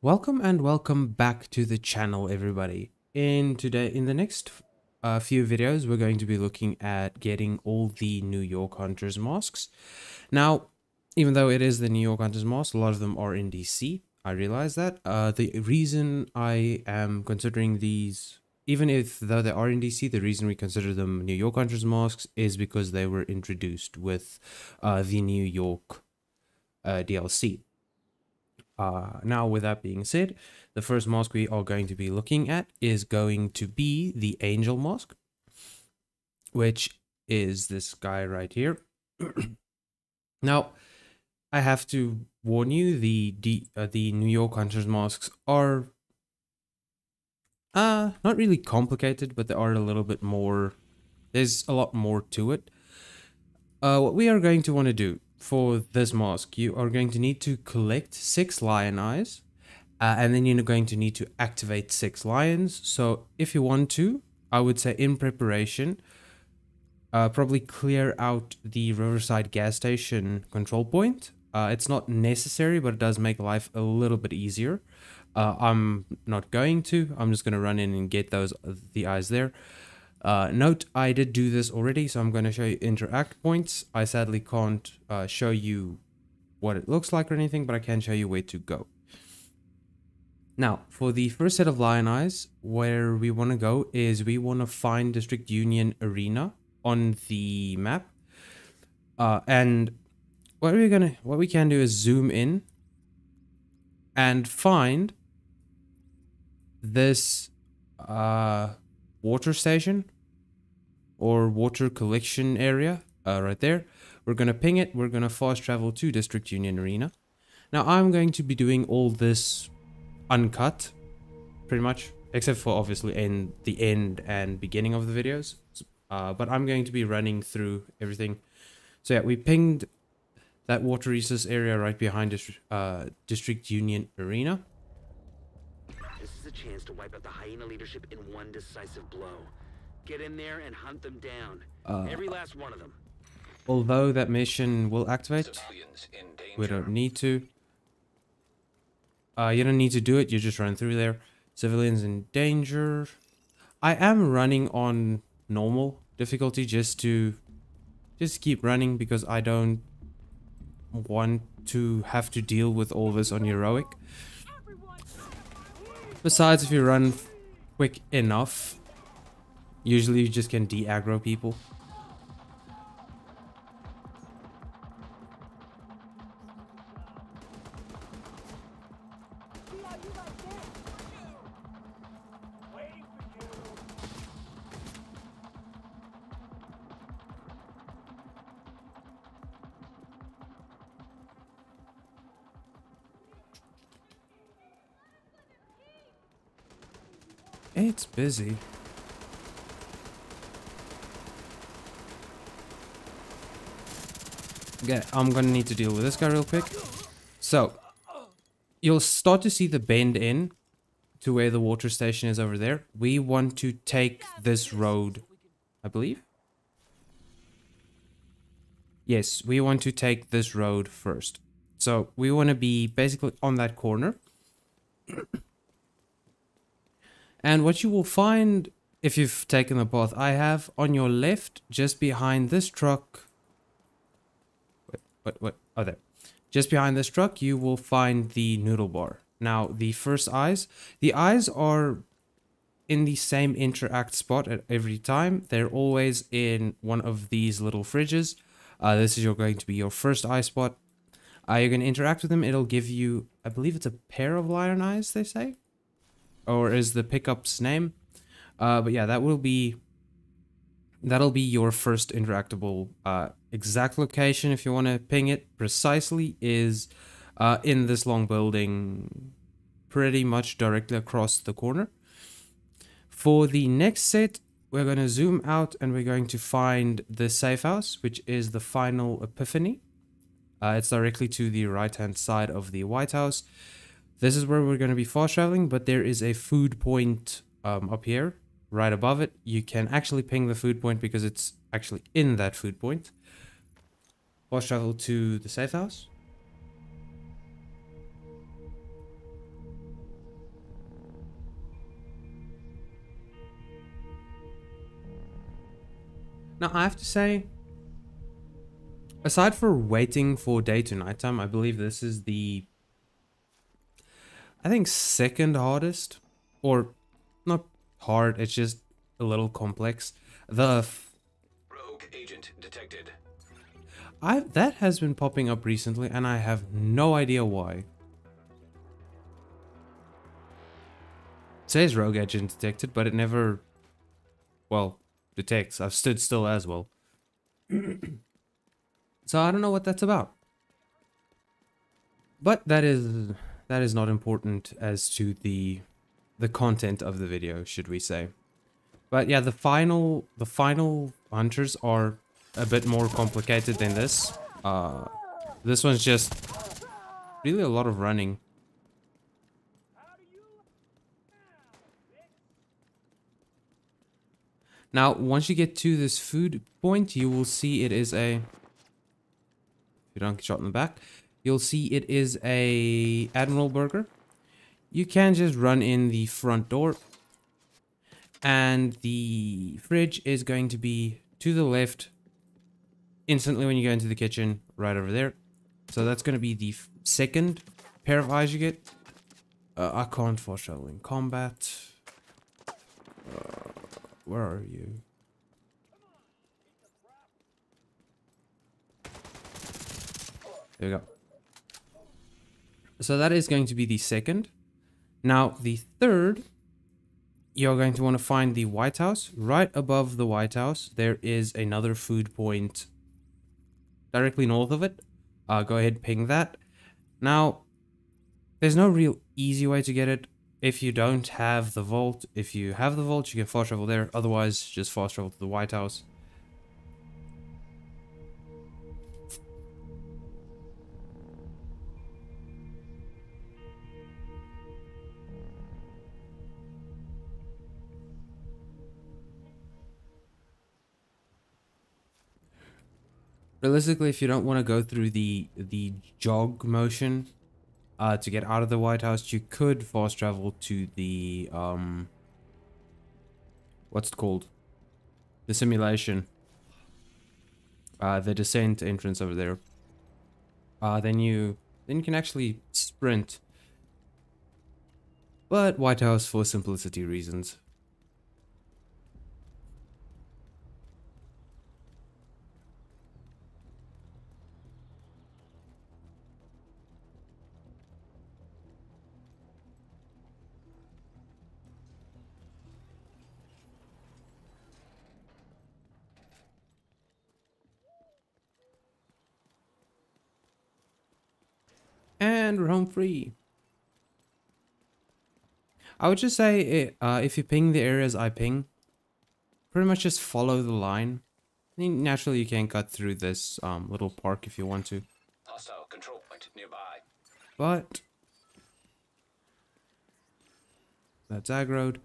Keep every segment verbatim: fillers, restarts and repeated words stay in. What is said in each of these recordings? Welcome and welcome back to the channel, everybody. In today, in the next uh, few videos, we're going to be looking at getting all the New York Hunters masks. Now, even though it is the New York Hunters masks, a lot of them are in D C. I realize that. Uh, the reason I am considering these, even if though they are in D C, the reason we consider them New York Hunters masks is because they were introduced with uh, the New York uh, D L C. Uh, now, with that being said, the first mask we are going to be looking at is going to be the Angel Mask, which is this guy right here. Now, I have to warn you, the D, uh, the New York Hunters masks are uh, not really complicated, but they are a little bit more, there's a lot more to it. Uh, what we are going to want to do for this mask, you are going to need to collect six lion eyes, uh, and then you're going to need to activate six lions. So if you want to, I would say in preparation, uh, probably clear out the Riverside gas station control point. Uh, it's not necessary, but it does make life a little bit easier. Uh, I'm not going to, I'm just going to run in and get those the eyes there. Uh, note, I did do this already, so I'm going to show you interact points. I sadly can't uh, show you what it looks like or anything, but I can show you where to go. Now, for the first set of lion eyes, where we want to go is we want to find District Union Arena on the map. Uh, and what we're gonna, what we can do is zoom in and find this Uh, water station or water collection area uh, right there. We're going to ping it. We're going to fast travel to District Union Arena. Now, I'm going to be doing all this uncut pretty much, except for obviously in the end and beginning of the videos. Uh, but I'm going to be running through everything. So yeah, we pinged that water resource area right behind Dist- uh, District Union Arena. A chance to wipe out the hyena leadership in one decisive blow. Get in there and hunt them down. Uh, Every last one of them. Although that mission will activate, we don't need to. Uh, you don't need to do it. You just run through there. Civilians in danger. I am running on normal difficulty just to just keep running because I don't want to have to deal with all this on heroic. Besides, if you run quick enough, usually you just can de-aggro people. It's busy. Okay, I'm gonna need to deal with this guy real quick. So, you'll start to see the bend in to where the water station is over there. We want to take this road, I believe. Yes, we want to take this road first. So, we want to be basically on that corner. And what you will find, if you've taken the path I have, on your left, just behind this truck, wait, what, what, oh there, just behind this truck, you will find the noodle bar. Now, the first eyes, the eyes are in the same interact spot at every time. They're always in one of these little fridges. Uh, this is your, going to be your first eye spot. Uh, you're going to interact with them. It'll give you, I believe it's a pair of lion eyes, they say, or is the pickup's name. Uh, but yeah, that will be, that'll be your first interactable. Uh, exact location, if you want to ping it precisely, is uh, in this long building, pretty much directly across the corner. For the next set, we're going to zoom out and we're going to find the safe house, which is the final epiphany. Uh, it's directly to the right-hand side of the White House. This is where we're going to be fast traveling, but there is a food point um, up here, right above it. You can actually ping the food point because it's actually in that food point. Fast travel to the safe house. Now, I have to say, aside for waiting for day to night time, I believe this is the, I think, second hardest, or not hard, it's just a little complex. The f rogue agent detected. I that has been popping up recently, and I have no idea why. It says rogue agent detected, but it never, well, detects. I've stood still as well. So I don't know what that's about. But that is that is not important as to the the content of the video, should we say. But yeah, the final the final hunters are a bit more complicated than this. Uh, this one's just really a lot of running. Now, once you get to this food point, you will see it is a... If you don't get shot in the back, you'll see it is a Admiral burger. You can just run in the front door. And the fridge is going to be to the left instantly when you go into the kitchen, right over there. So that's going to be the second pair of eyes you get. Uh, I can't foreshadow in combat. Uh, Where are you? There we go. So that is going to be the second. Now, the third, you're going to want to find the White House. Right above the White House, there is another food point directly north of it. Uh, go ahead, ping that. Now, there's no real easy way to get it. If you don't have the vault, if you have the vault, you can fast travel there. Otherwise, just fast travel to the White House. Realistically, if you don't want to go through the the jog motion, Uh, to get out of the White House, you could fast travel to the, um, what's it called? The simulation. Uh, the descent entrance over there. Uh, then you, then you can actually sprint. But White House for simplicity reasons. And we're home free. I would just say it, uh, if you ping the areas I ping, pretty much just follow the line. I mean, naturally, you can cut through this um, little park if you want to. Hostile control point nearby. But that's aggroed.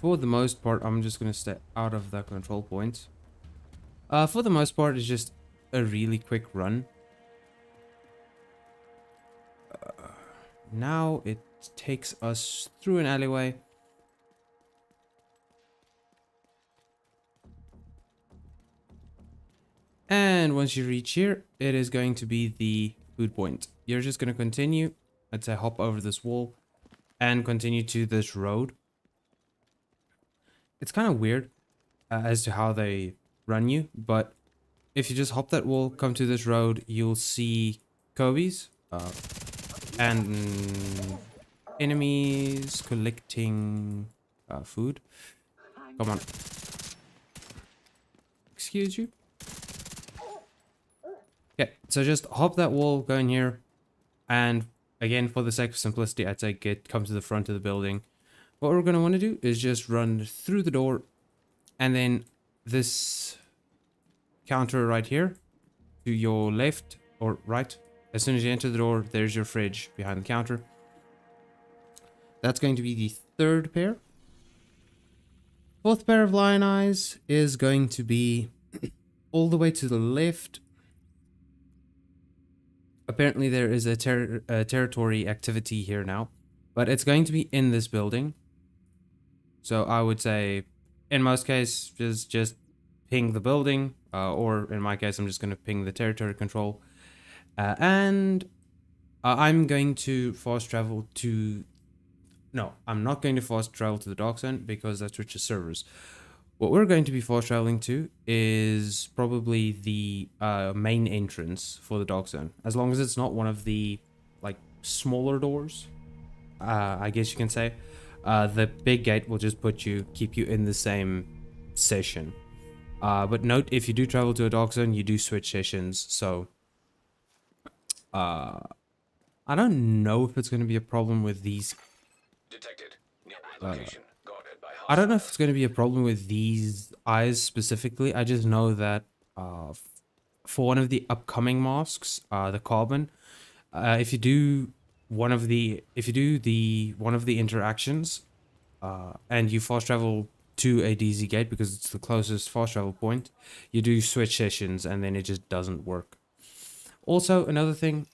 For the most part, I'm just going to stay out of the control point. Uh, for the most part, it's just a really quick run. Uh, now it takes us through an alleyway. And once you reach here, it is going to be the food point. You're just going to continue. Let's say hop over this wall and continue to this road. It's kind of weird uh, as to how they run you, but if you just hop that wall, come to this road, you'll see Kobe's uh, and enemies collecting uh, food. Come on. Excuse you? Okay, so just hop that wall, go in here, and again, for the sake of simplicity, I'd say get come to the front of the building. What we're going to want to do is just run through the door, and then this counter right here to your left or right. As soon as you enter the door, there's your fridge behind the counter. That's going to be the third pair. Fourth pair of lion eyes is going to be all the way to the left. Apparently there is a, ter- a territory activity here now. But it's going to be in this building. So I would say, in most cases, just, just ping the building. Uh, or in my case, I'm just going to ping the territory control. Uh, and uh, I'm going to fast travel to... No, I'm not going to fast travel to the dark zone because that's Rich's servers. What we're going to be fast traveling to is probably the uh, main entrance for the dark zone. As long as it's not one of the like smaller doors, uh, I guess you can say. Uh, the big gate will just put you, keep you in the same session. Uh, but note, if you do travel to a dark zone, you do switch sessions. So uh, I don't know if it's going to be a problem with these. Detected. Nearby location. Uh, I don't know if it's going to be a problem with these eyes specifically. I just know that uh, for one of the upcoming masks, uh, the carbon, uh, if you do one of the if you do the one of the interactions, uh, and you fast travel to a D Z gate because it's the closest fast travel point, you do switch sessions and then it just doesn't work. Also, another thing,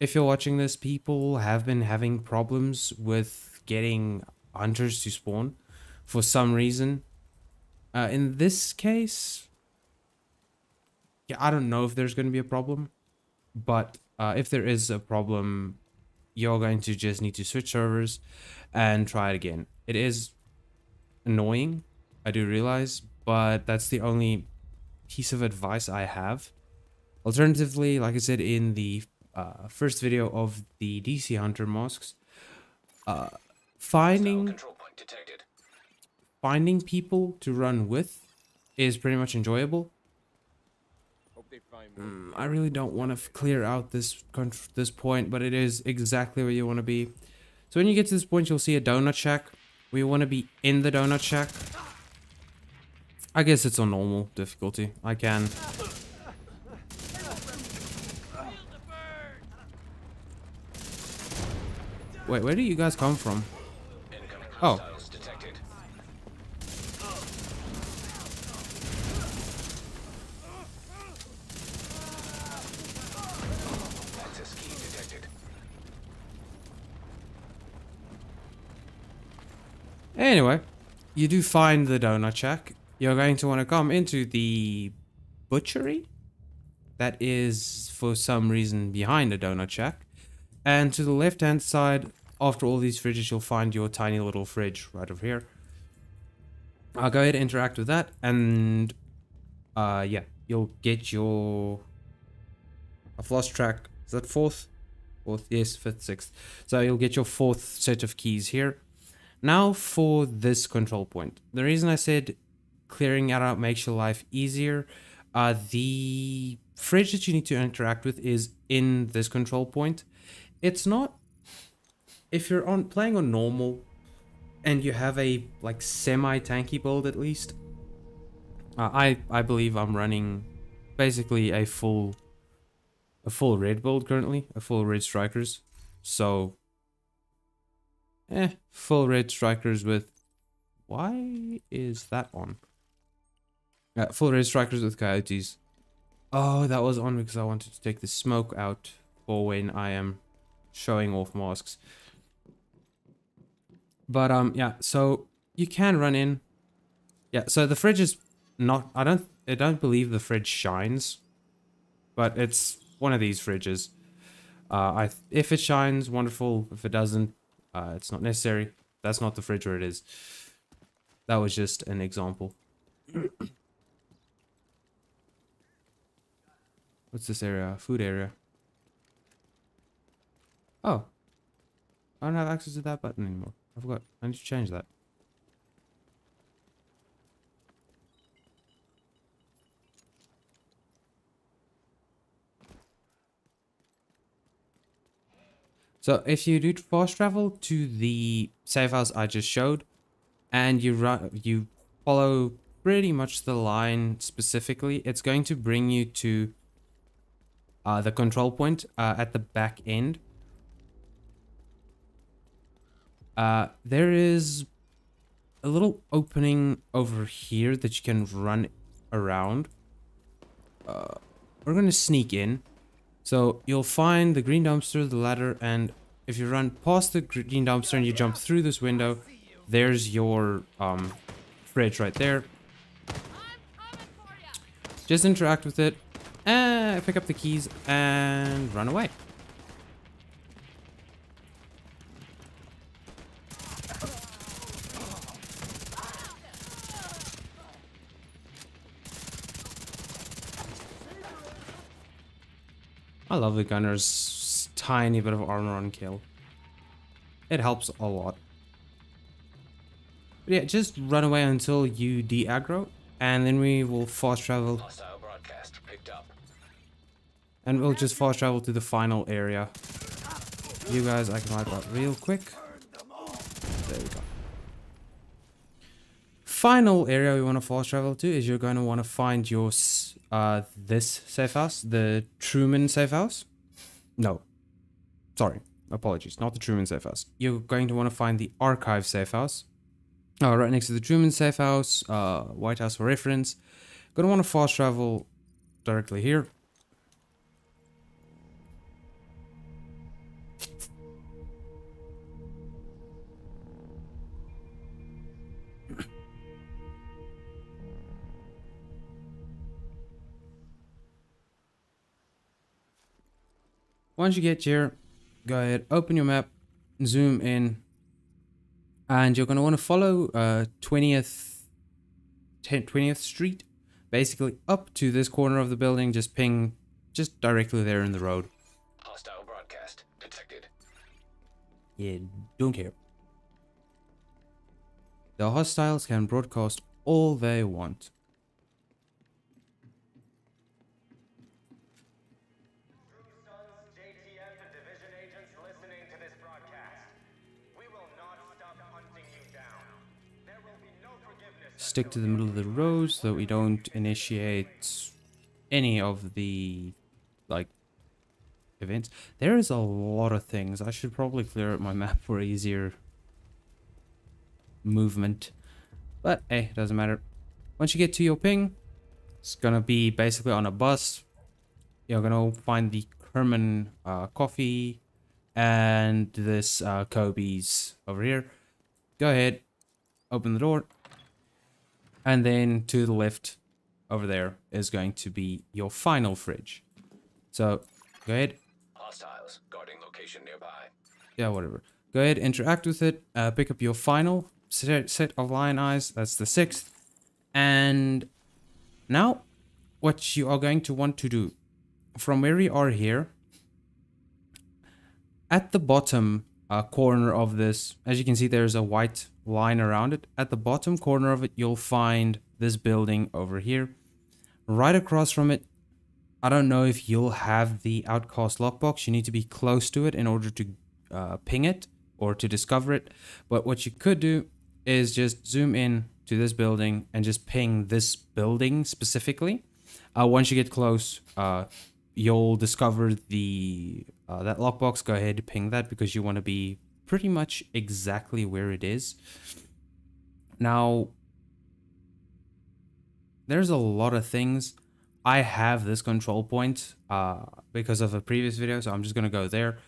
if you're watching this, people have been having problems with getting hunters to spawn. For some reason, uh, in this case, yeah, I don't know if there's going to be a problem, but uh, if there is a problem, you're going to just need to switch servers and try it again. It is annoying, I do realize, but that's the only piece of advice I have. Alternatively, like I said in the uh, first video of the D C Hunter masks, uh, finding... Control point detected. Finding people to run with is pretty much enjoyable. Mm, I really don't want to clear out this this point, but it is exactly where you want to be. So when you get to this point, you'll see a donut shack. We want to be in the donut shack. I guess it's on normal difficulty. I can. Wait, where do you guys come from? Oh. Anyway, you do find the donut shack. You're going to want to come into the butchery that is for some reason behind the donut shack. And to the left hand side, after all these fridges, you'll find your tiny little fridge right over here. I'll go ahead and interact with that, and uh, yeah, you'll get your... I've lost track. Is that fourth? Fourth, yes, fifth, sixth. So you'll get your fourth set of keys here. Now for this control point. The reason I said clearing it out makes your life easier, uh, the fridge that you need to interact with is in this control point. It's not, if you're on playing on normal and you have a like semi-tanky build at least, uh, I, I believe I'm running basically a full, a full red build currently, a full red strikers, so... Eh, full red strikers with... Why is that on? Uh, full red strikers with coyotes. Oh, that was on because I wanted to take the smoke out for when I am showing off masks. But, um, yeah, so you can run in. Yeah, so the fridge is not... I don't, I don't believe the fridge shines. But it's one of these fridges. Uh, I if it shines, wonderful. If it doesn't... Uh, it's not necessary. That's not the fridge where it is. That was just an example. What's this area? Food area. Oh. I don't have access to that button anymore. I forgot. I need to change that. So if you do fast travel to the safe house I just showed, and you run, you follow pretty much the line specifically, it's going to bring you to uh, the control point uh, at the back end. Uh, there is a little opening over here that you can run around. Uh, we're going to sneak in. So you'll find the green dumpster, the ladder, and If you run past the green dumpster and you jump through this window, there's your um, fridge right there. Just interact with it, and pick up the keys, and run away. I love the gunner's tiny bit of armor on kill. It helps a lot. But yeah, just run away until you de-aggro, and then we will fast travel. And we'll just fast travel to the final area. You guys, I can wipe out real quick. There we go. Final area we want to fast travel to is you're going to want to find your uh, this safe house, the Truman safe house. No, sorry, apologies, not the Truman safe house. You're going to want to find the Archive safe house. Oh, right next to the Truman safe house, uh, White House for reference. Going to want to fast travel directly here. Once you get here, go ahead, open your map, zoom in, and you're going to want to follow uh, twentieth Street, basically up to this corner of the building, just ping, just directly there in the road. Hostile broadcast detected. Yeah, don't care. The hostiles can broadcast all they want. Stick to the middle of the road so that we don't initiate any of the, like, events. There is a lot of things. I should probably clear up my map for easier movement. But, hey, it doesn't matter. Once you get to your ping, it's going to be basically on a bus. You're going to find the Kerman uh, coffee and this uh, Kobe's over here. Go ahead, open the door. And then to the left over there is going to be your final fridge. So go ahead. Hostiles guarding location nearby. Yeah, whatever. Go ahead, interact with it. Uh, pick up your final set, set of lion eyes. That's the sixth. And now what you are going to want to do from where we are here at the bottom uh, corner of this, as you can see, there's a white line around it. At the bottom corner of it, you'll find this building over here. Right across from it, I don't know if you'll have the outcast lockbox. You need to be close to it in order to uh, ping it or to discover it. But what you could do is just zoom in to this building and just ping this building specifically. Uh, once you get close, uh, you'll discover the uh, that lockbox. Go ahead and ping that because you want to be pretty much exactly where it is. Now, there's a lot of things. I have this control point uh, because of a previous video, so I'm just going to go there.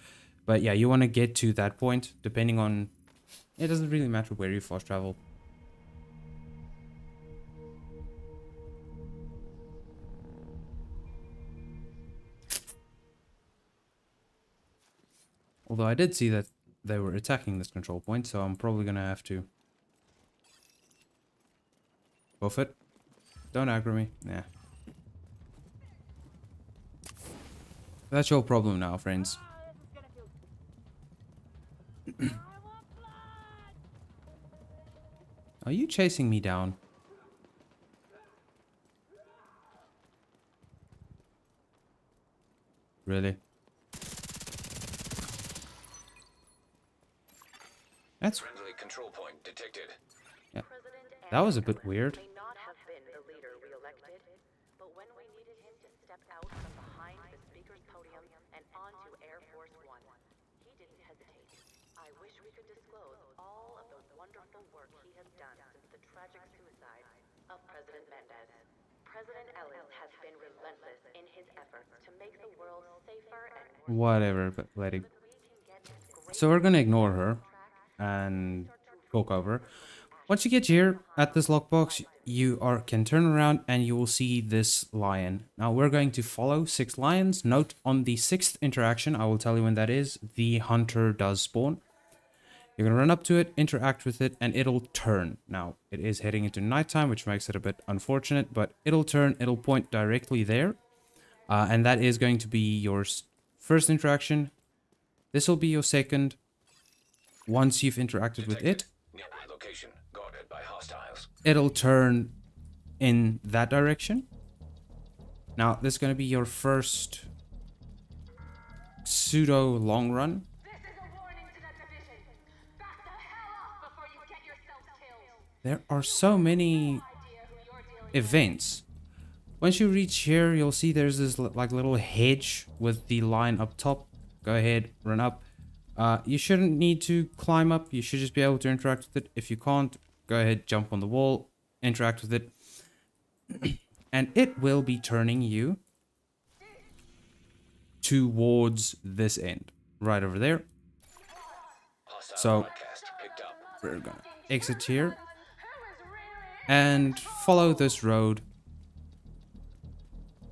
But yeah, you want to get to that point, depending on... It doesn't really matter where you fast travel. Although I did see that they were attacking this control point, so I'm probably going to have to buff it. Don't aggro me. Nah. That's your problem now, friends. Are you chasing me down? Really? That's friendly control point detected. Yeah. That was a bit weird. Whatever, but let it So we're gonna ignore her and go cover. Once you get here at this lockbox, you are can turn around and you will see this lion. Now we're going to follow six lions. Note on the sixth interaction, I will tell you when that is, the hunter does spawn. You're gonna run up to it, interact with it, and it'll turn. Now it is heading into nighttime, which makes it a bit unfortunate, but it'll turn, it'll point directly there. Uh, and that is going to be your first interaction. This will be your second. Once you've interacted Detected. with it, nearby location guarded by hostiles. It'll turn in that direction. Now this is going to be your first pseudo long run. This is a warning to that division. Back the hell up before you get yourself killed. There are so many events. Once you reach here, you'll see there's this like little hedge with the line up top. Go ahead, run up. Uh, you shouldn't need to climb up. You should just be able to interact with it. If you can't, go ahead, jump on the wall, interact with it. And it will be turning you towards this end, right over there. So we're gonna exit here and follow this road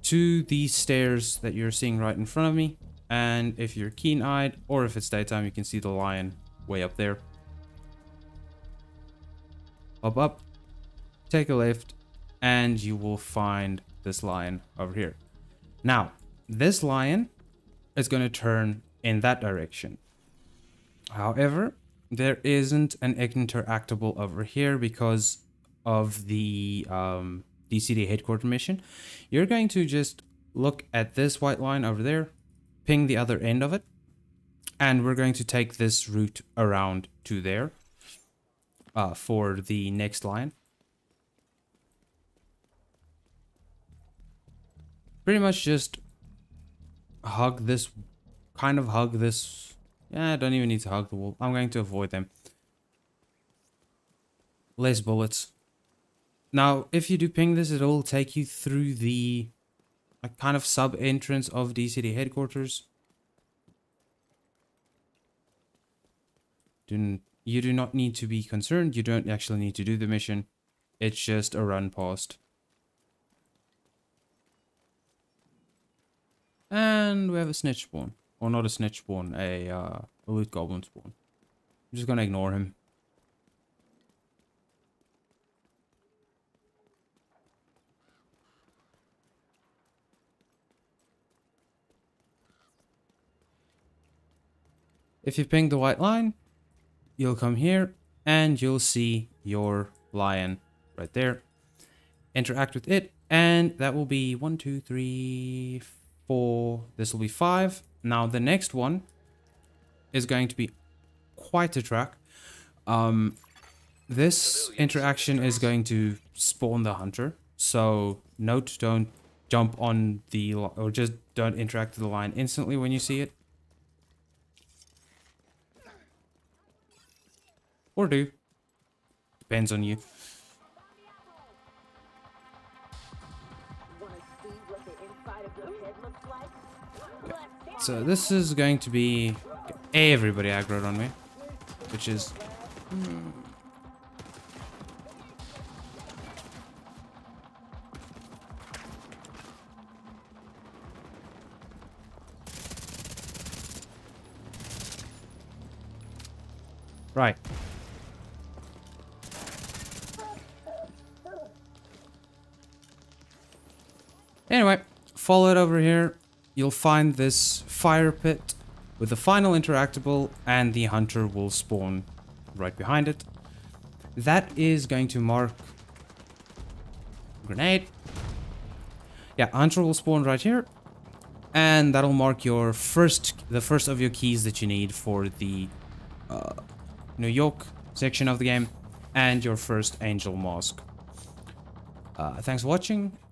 to the stairs that you're seeing right in front of me. And if you're keen-eyed, or if it's daytime, you can see the lion way up there. Hop up, take a left, and you will find this lion over here. Now, this lion is going to turn in that direction. However, there isn't an interactable over here because of the um, D C D headquarters mission. You're going to just look at this white line over there, ping the other end of it, and we're going to take this route around to there uh, for the next line. Pretty much just hug this, kind of hug this. Yeah, I don't even need to hug the wall. I'm going to avoid them. Less bullets. Now, if you do ping this, it will take you through the a kind of sub-entrance of D C D headquarters. Do, you do not need to be concerned. You don't actually need to do the mission. It's just a run past. And we have a snitch spawn. Or not a snitch spawn, a, uh, a loot goblin spawn. I'm just going to ignore him. If you ping the white line, you'll come here and you'll see your lion right there. Interact with it, and that will be one, two, three, four. This will be five. Now, the next one is going to be quite a track. Um, this interaction is going to spawn the hunter. So, note, don't jump on the, or just don't interact with the lion instantly when you see it. Or do. Depends on you. Okay. So this is going to be everybody aggroed on me, which is mm. right. Anyway, follow it over here. You'll find this fire pit with the final interactable, and the hunter will spawn right behind it. That is going to mark grenade. Yeah, hunter will spawn right here, and that'll mark your first, the first of your keys that you need for the uh, New York section of the game, and your first Angel Mask. Uh, thanks for watching,